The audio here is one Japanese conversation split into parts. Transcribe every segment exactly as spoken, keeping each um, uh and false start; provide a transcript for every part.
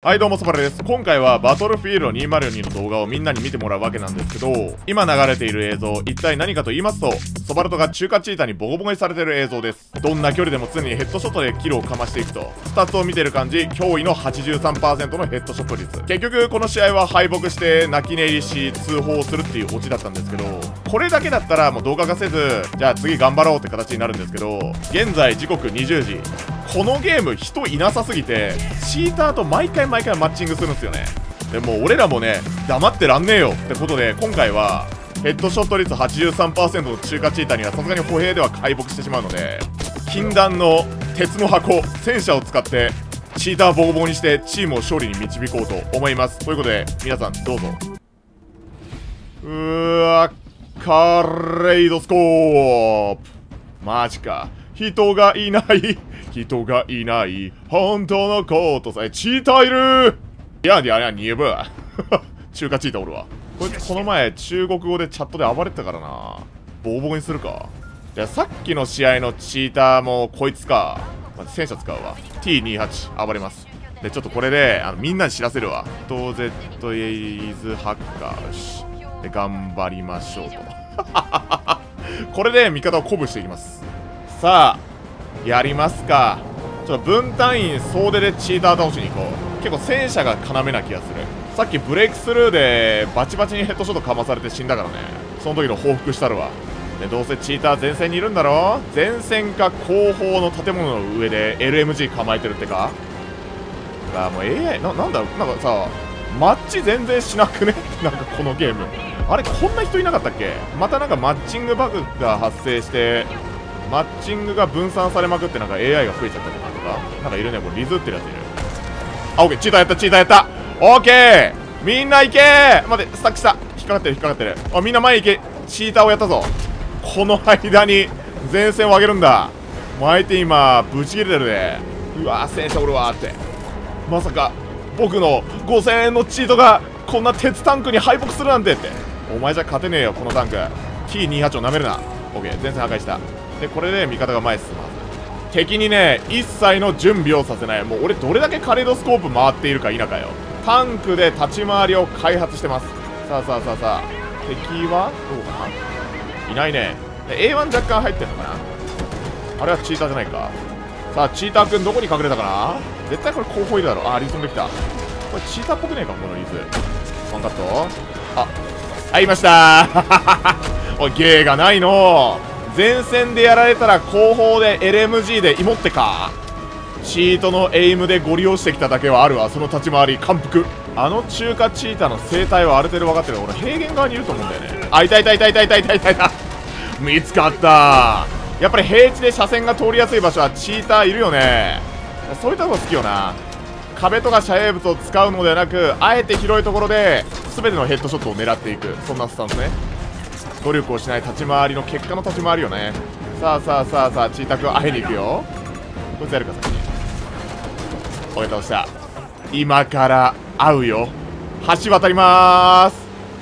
はいどうも、そばれです。今回はBattlefield にせんよんじゅうにの動画をみんなに見てもらうわけなんですけど、今流れている映像、一体何かと言いますと、ソバルトが中華チーターにボコボコにされてる映像です。どんな距離でも常にヘッドショットでキルをかましていくと、ふたつを見てる感じ、驚異の はちじゅうさんパーセント のヘッドショット率。結局、この試合は敗北して泣き寝入りし、通報するっていうオチだったんですけど、これだけだったらもう動画化せず、じゃあ次頑張ろうって形になるんですけど、現在時刻にじゅうじ。このゲーム人いなさすぎてチーターと毎回毎回マッチングするんですよね。でも俺らもね黙ってらんねえよってことで、今回はヘッドショット率 はちじゅうさんパーセント の中華チーターにはさすがに歩兵では敗北してしまうので、禁断の鉄の箱戦車を使ってチーターボコボコにしてチームを勝利に導こうと思います。ということで皆さんどうぞ。うーわ、カレイドスコープ、マジか。人がいない人がいない本当のことさえ、チーターいるー。いやいやいや逃げぶ中華チーターおるわ。こいつこの前中国語でチャットで暴れてたからな。ボコボコにするか。じゃあさっきの試合のチーターもこいつか、まあ、戦車使うわ。 ティーにじゅうはち 暴れます。でちょっとこれであのみんなに知らせるわ。と Z イズハッカー、よしで頑張りましょうとこれで味方を鼓舞していきます。さあ、やりますか。ちょっと分単位総出でチーター倒しに行こう。結構戦車が要な気がする。さっきブレイクスルーでバチバチにヘッドショットかまされて死んだからね。その時の報復したるわ。で、どうせチーター前線にいるんだろ。前線か後方の建物の上で エルエムジー 構えてるってか。あ、もう エーアイ、な、なんだろう、なんかさ、マッチ全然しなくねなんかこのゲーム。あれ、こんな人いなかったっけ。またなんかマッチングバグが発生して、マッチングが分散されまくってなんか エーアイ が増えちゃったりとか、なんかいるね、これリズってるやついる。あ、オッケー、チーターやった、チーターやった、オッケー、みんな行けー。待って、さっきさ、引っかかってる、引っかかってる。あ、みんな前行け、チーターをやったぞ。この間に前線を上げるんだ。相手今、ぶち切れてるで。うわー、戦車おるわーって。まさか、僕のごせんえんのチートがこんな鉄タンクに敗北するなんてって。お前じゃ勝てねえよ、このタンク。ティーにじゅうはち をなめるな。オッケー、前線破壊した。で、これで味方が前に進むはず。敵にね、一切の準備をさせない。もう俺どれだけカレードスコープ回っているか否かよ。タンクで立ち回りを開発してます。さあさあさあさあ。敵はどうかな、いないね。エーワン 若干入ってるのかな。あれはチーターじゃないか。さあ、チーターくんどこに隠れたかな。絶対これ後方いるだろ。あー、リズムできた。これチーターっぽくねえか、このリズ。ワンカット。あ、入りましたーおい、芸がないのー。前線でやられたら後方で エルエムジー でイモってか。チートのエイムでご利用してきただけはあるわ。その立ち回り感服。あの中華チーターの生態はある程度分かってる。俺平原側にいると思うんだよね。あ、いたいたいたいたいたいたいたいた見つかった。やっぱり平地で車線が通りやすい場所はチーターいるよね。そういったとこ好きよな。壁とか遮蔽物を使うのではなく、あえて広いところで全てのヘッドショットを狙っていく、そんなスタンスね。努力をしない立ち回りの結果の立ち回りよね。さあさあさあさあ、チーター君会いに行くよ。こいつやるか、先におい倒した。今から会うよ。橋渡りまーす。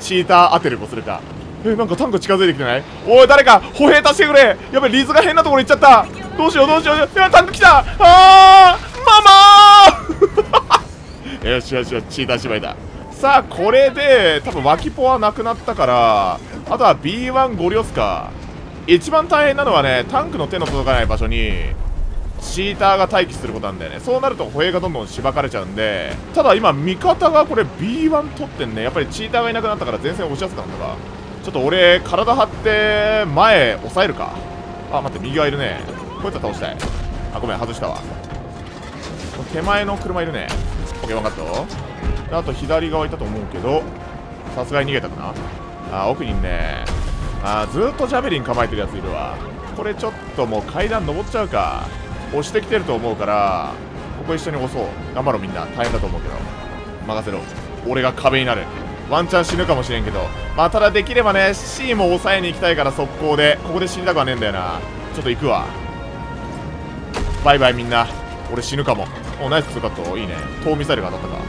チーター当てるもするか。え、なんかタンク近づいてきてない。おい誰か歩兵助けてくれ。やべ、リズが変なところ行っちゃった。どうしようどうしよう。いや、タンク来た。あーママーよしよしよし、チーター芝居だ。さあ、これで多分脇ポはなくなったから、あとは ビーワン ゴリ押すか。一番大変なのはね、タンクの手の届かない場所にチーターが待機することなんだよね。そうなると歩兵がどんどんしばかれちゃうんで。ただ今味方がこれ ビーワン 取ってんね。やっぱりチーターがいなくなったから前線押しやすくなったか。ちょっと俺体張って前押さえるか。あ、待って、右側いるね。こいつは倒したい。あ、ごめん外したわ。手前の車いるね。オッケー、分かった。あと左側いたと思うけど、さすがに逃げたかな。あ、奥にね、あ、ずーっとジャベリン構えてるやついるわ。これちょっともう階段登っちゃうか。押してきてると思うから、ここ一緒に押そう。頑張ろうみんな。大変だと思うけど任せろ。俺が壁になる。ワンチャン死ぬかもしれんけど、まあただできればね C も抑えに行きたいから速攻で。ここで死にたくはねえんだよな。ちょっと行くわ。バイバイみんな。俺死ぬかも。お、ナイスツーカット。いいね。遠ミサイルが当たったか。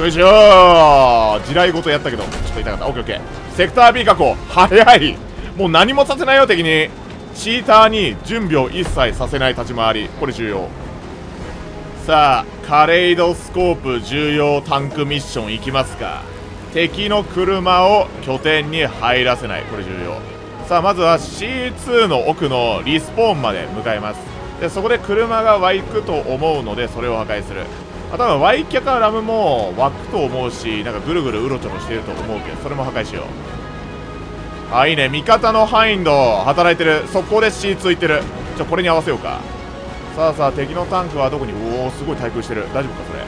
よいしょー、地雷ごとやったけどちょっと痛かった。オッケーオッケー。セクター B 確保。早い。もう何もさせないよ。敵にチーターに準備を一切させない立ち回り、これ重要。さあ、カレイドスコープ重要タンクミッションいきますか。敵の車を拠点に入らせない。これ重要。さあ、まずは シーツー の奥のリスポーンまで向かいます。で、そこで車が湧くと思うので、それを破壊する。あ、多分ワイキャかラムも湧くと思うし、なんかぐるぐるうろちょろしてると思うけど、それも破壊しよう。あ、いいね。味方のハインド、働いてる。速攻で シーツー いってる。ちょ、これに合わせようか。さあさあ、敵のタンクはどこに。おお、すごい対空してる。大丈夫かそれ。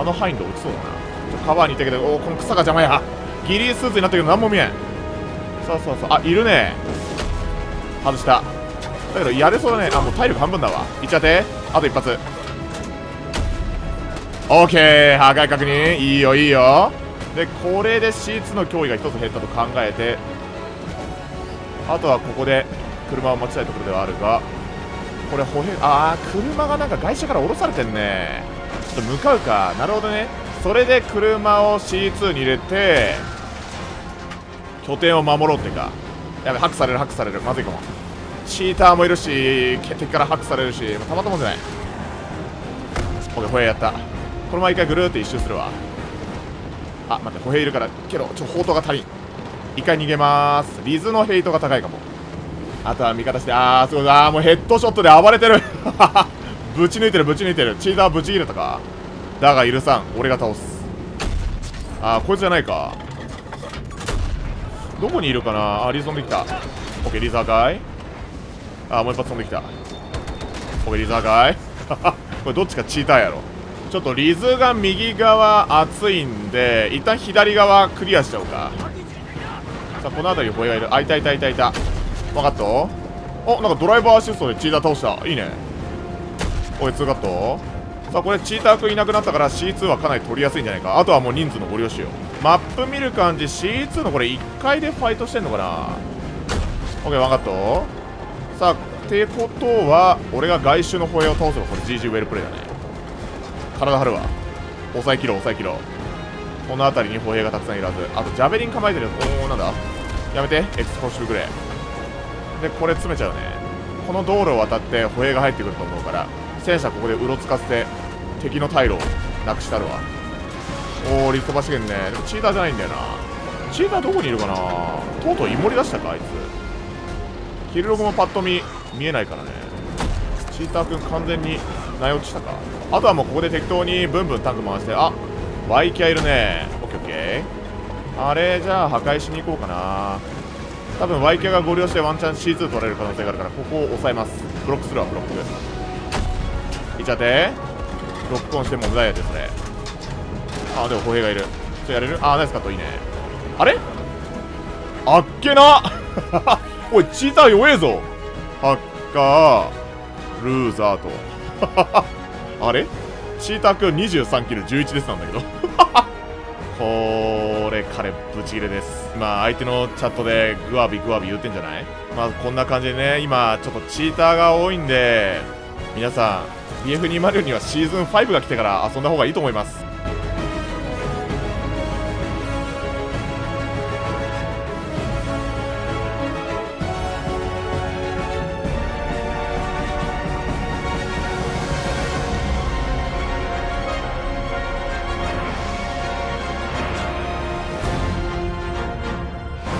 あのハインド落ちそうだな。ちょカバーにいたけど、おお、この草が邪魔や。ギリースーツになったけど何も見えん。さあさあさあ、あ、いるね。外した。だけどやれそうだね。あ、もう体力半分だわ。いっちゃって。あと一発。オーケー、破壊確認。いいよいいよ。で、これで シーツー の脅威がひとつ減ったと考えて、あとはここで車を持ちたいところではあるが、これ歩兵、あー、車がなんか外車から降ろされてんね。ちょっと向かうか。なるほどね。それで車を シーツー に入れて拠点を守ろうってか。やべ、ハックされるハックされる、まずいかも。チーターもいるし、敵からハックされるし、たまったもんじゃない。オッケー、歩兵やった。このまま一回ぐるーって一周するわ。あ、待って、歩兵いるからけど、ちょっと砲塔が足りん。一回逃げまーす。リズのヘイトが高いかも。あとは味方して、あー、すごい。あー、もうヘッドショットで暴れてる。ぶち抜いてる、ぶち抜いてる。チーターぶち切れたか。だが許さん、俺が倒す。あー、こいつじゃないか。どこにいるかな。あー、リーズ飛んできた。オッケー、リーズ破壊。あー、もう一発飛んできた。オッケー、リーズ破壊。これどっちかチーターやろ。ちょっとリズが右側熱いんで、一旦左側クリアしちゃおうか。さあ、この辺りにボイがいる。あ、いたいたいたいた。分かった。お、なんかドライバーアシストでチーター倒した。いいね。おい、ツーカット。さあ、これチーター君いなくなったから シーツー はかなり取りやすいんじゃないか。あとはもう人数のご了承。マップ見る感じ シーツー のこれいっかいでファイトしてんのかな。オッケー、分かった。さあ、ってことは俺が外周のホエを倒せばこれ ジージー ウェルプレイだね。体張るわ。抑えきろ抑えきろ。この辺りにホエがたくさんいるはず。あとジャベリン構えてる。おお、なんだ、やめて。エクスポーシブグレーで、これ詰めちゃうね。この道路を渡って歩兵が入ってくると思うから、戦車ここでうろつかせて敵の退路をなくしたるわ。おー、リフトバシゲンね。でもチーターじゃないんだよな。チーターどこにいるかな。とうとうイモリ出したかあいつ。キルログもパッと見見えないからね。チーター君完全に内落ちしたか。あとはもうここで適当にブンブンタンク回して。あ、ワイキャいるね。オッケーオッケー。あれ、じゃあ破壊しに行こうかな。多分ワイキャがご利用してワンチャン シーツー 取られる可能性があるから、ここを抑えます。ブロックするわ。ブロックいっちゃって。ロックオンしても無駄やですね。あー、でも歩兵がいる。ちょっとやれる。あー、ナイスカット。いいね。あれ、あっけな。おい、チーター弱えぞ。ハッカールーザーと。あれ、チーター君にじゅうさんキルじゅういちですなんだけど。これ彼ブチギレです。今相手のチャットでグワビグワビ言ってんじゃない。まあこんな感じでね、今ちょっとチーターが多いんで、皆さん ビーエフにーまるよん にはシーズンファイブが来てから遊んだ方がいいと思います。